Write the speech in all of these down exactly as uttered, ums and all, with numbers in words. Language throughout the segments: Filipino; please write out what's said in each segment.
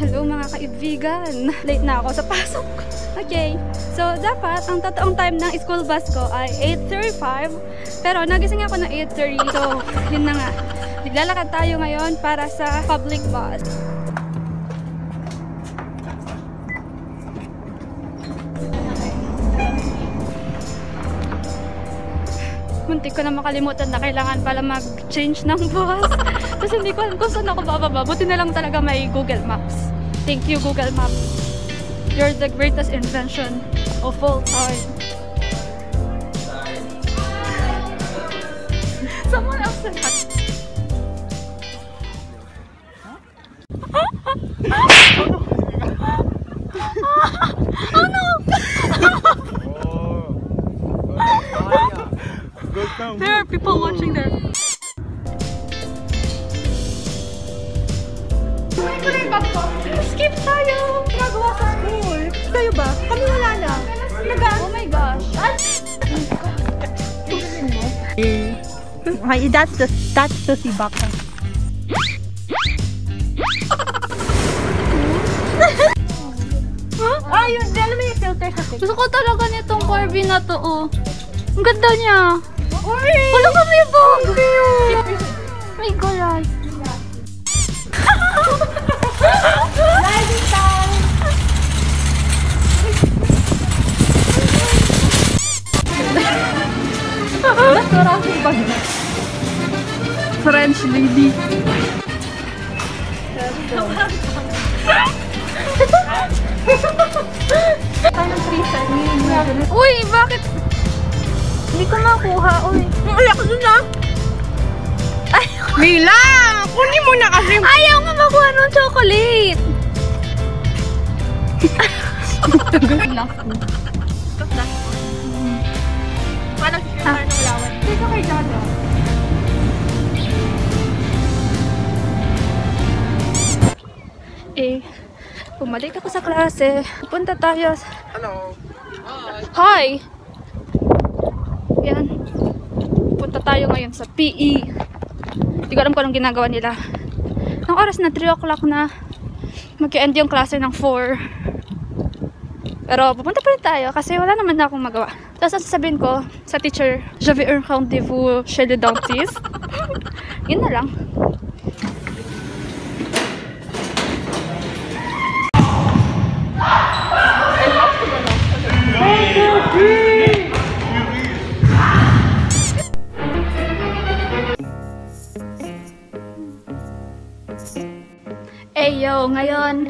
Hello mga kaibigan! Late na ako sa pasok. Okay, so dapat ang totoong time ng school bus ko ay eight thirty-five. Pero nagising ako ng eight thirty. So, yun na nga. Naglalakad tayo ngayon para sa public bus. Muntik ko na makalimutan na kailangan pala mag-change ng bus. Kasi hindi ko alam kung saan ako bababa. Buti na lang talaga may Google Maps. Thank you, Google Maps. You're the greatest invention of all time. Someone else said that. Oh no! There are people watching there. Skip tayo! Nagawa sa school. Tayo ba? Kami wala na. Oh my gosh. Ay, that's the, that's the si Baka. Huh? Ayun, alam mo yung filter sa TikTok. Gusto ko talaga nitong Corby na to, oh. Ang ganda niya. Wala kami bong! Ay, galay. Riding time! That's what I'm talking about. French lady. Uy, bakit? Hindi ko makuha, uy. Uyak dun ah! Mila! Kunin mo na kasi! Ayaw nga makuha ng chocolate! Good luck po. Good luck po. Parang siya parang nalawan. Dito kay Dada. Eh, pumalik ako sa klase. Pupunta tayo. Hello! Hi! Hi! Yan. Pupunta tayo ngayon sa P E. Hindi ko alam kung anong ginagawa nila. Ang oras na three o'clock na. Mag-end yung klase ng four. Pero pupunta pa rin tayo kasi wala naman na akong magawa. Tapos ang sasabihin ko sa teacher, "Je vais un rendez-vous chez le dentiste." Yun na lang. Yo, ngayon,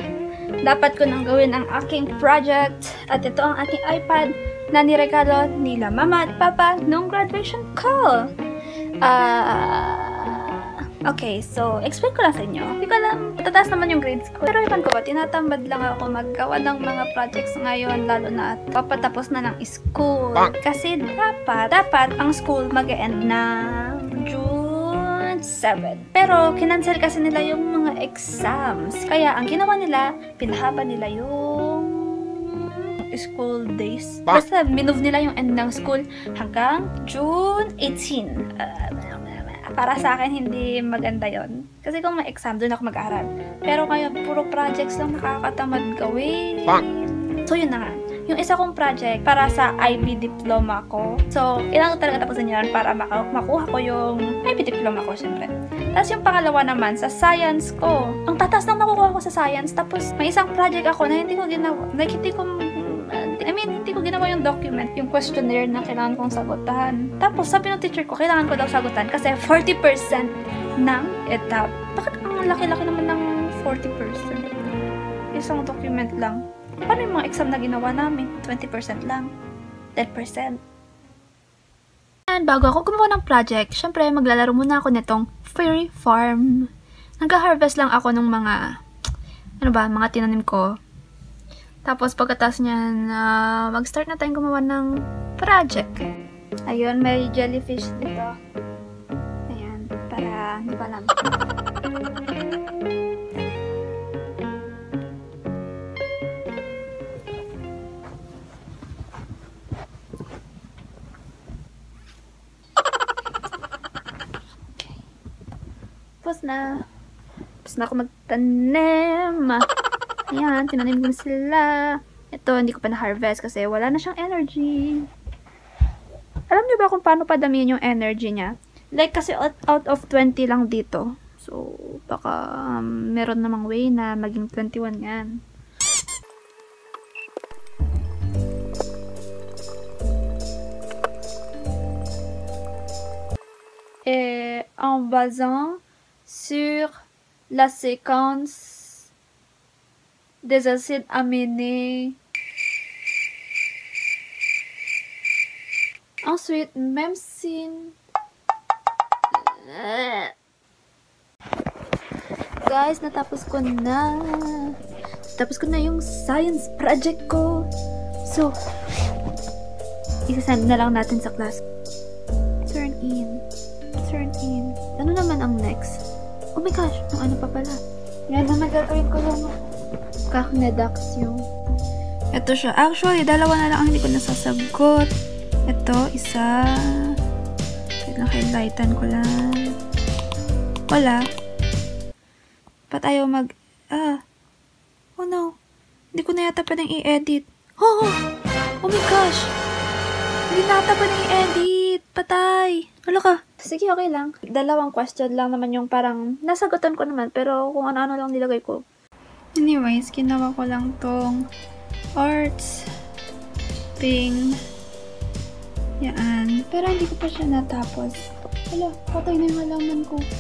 dapat ko nang gawin ang aking project at ito ang aking iPad na niregalo nila Mama at Papa nung graduation ko. Uh, okay, so, explain ko lang sa inyo. Hindi ko alam, tataas naman yung grades ko. Pero ipan ko ba, tinatamad lang ako maggawa ng mga projects ngayon, lalo na papatapos na ng school. Kasi dapat, dapat ang school mag-e-end na June seventh. Pero, kinancel kasi nila yung mga exams. Kaya, ang ginawa nila, pinahaba nila yung school days. Basta, minove nila yung end ng school hanggang June eighteenth. Uh, para sa akin, hindi maganda yon. Kasi kung may exam, doon ako mag-aaral. Pero kaya, puro projects lang nakakatamad gawin. So, yun na nga. Yung isa kong project para sa I B Diploma ko. So, kailangan talaga tapusin yun para maka makuha ko yung I B Diploma ko, syempre. Tapos yung pangalawa naman, sa science ko. Ang tatas nang makukuha ko sa science, tapos may isang project ako na hindi ko ginawa. Like, hindi ko, I mean, hindi ko ginawa yung document, yung questionnaire na kailangan kong sagutan. Tapos, sabi ng teacher ko, kailangan ko daw sagutan kasi forty percent ng E T A B. Bakit ang laki-laki naman ng forty percent? Isang document lang. Paano yung mga exam na ginawa namin? twenty percent lang. ten percent. And bago ako gumawa ng project, syempre maglalaro muna ako nitong Fairy Farm. Nag-harvest lang ako ng mga, ano ba, mga tinanim ko. Tapos pagkatapos niyan, uh, mag-start na tayong gumawa ng project. Ayun, may jellyfish dito. Ayan, para hindi pa lang. Tapos na. Tapos na ako magtanim. Ayan, tinanim ko sila. Ito, hindi ko pa na-harvest kasi wala na siyang energy. Alam niyo ba kung paano padamihin yung energy niya? Like, kasi out of twenty lang dito. So, baka um, meron namang way na maging twenty-one yan. Et en basant sur la séquence des acides aminés. Ensuite, même si... Guys, natapos ko na. Natapos ko na yung science project ko. So, isasend na lang natin sa class. Turn in. Turn in. Ano naman ang next? Oh my gosh, kung ano pa pala. Yan na magagawin ko lang. Kaknedaksyon. Ito siya. Actually, dalawa na lang ang hindi ko nasasagot. Ito, isa. Naka-highlightan ko lang. Wala. Ba't ayaw mag... Ah. Oh no. Hindi ko na yata pa nang i-edit. Oh! Oh my gosh! Hindi na yata pa nang i-edit. Patay. Ano ka? Sige, okay lang. Dalawang question lang naman yung parang nasagutan ko naman. Pero kung ano-ano lang nilagay ko. Anyways, ginawa ko lang tong arts thing. Yan. Pero hindi ko pa siya natapos. Hala, patay na yung halaman ko.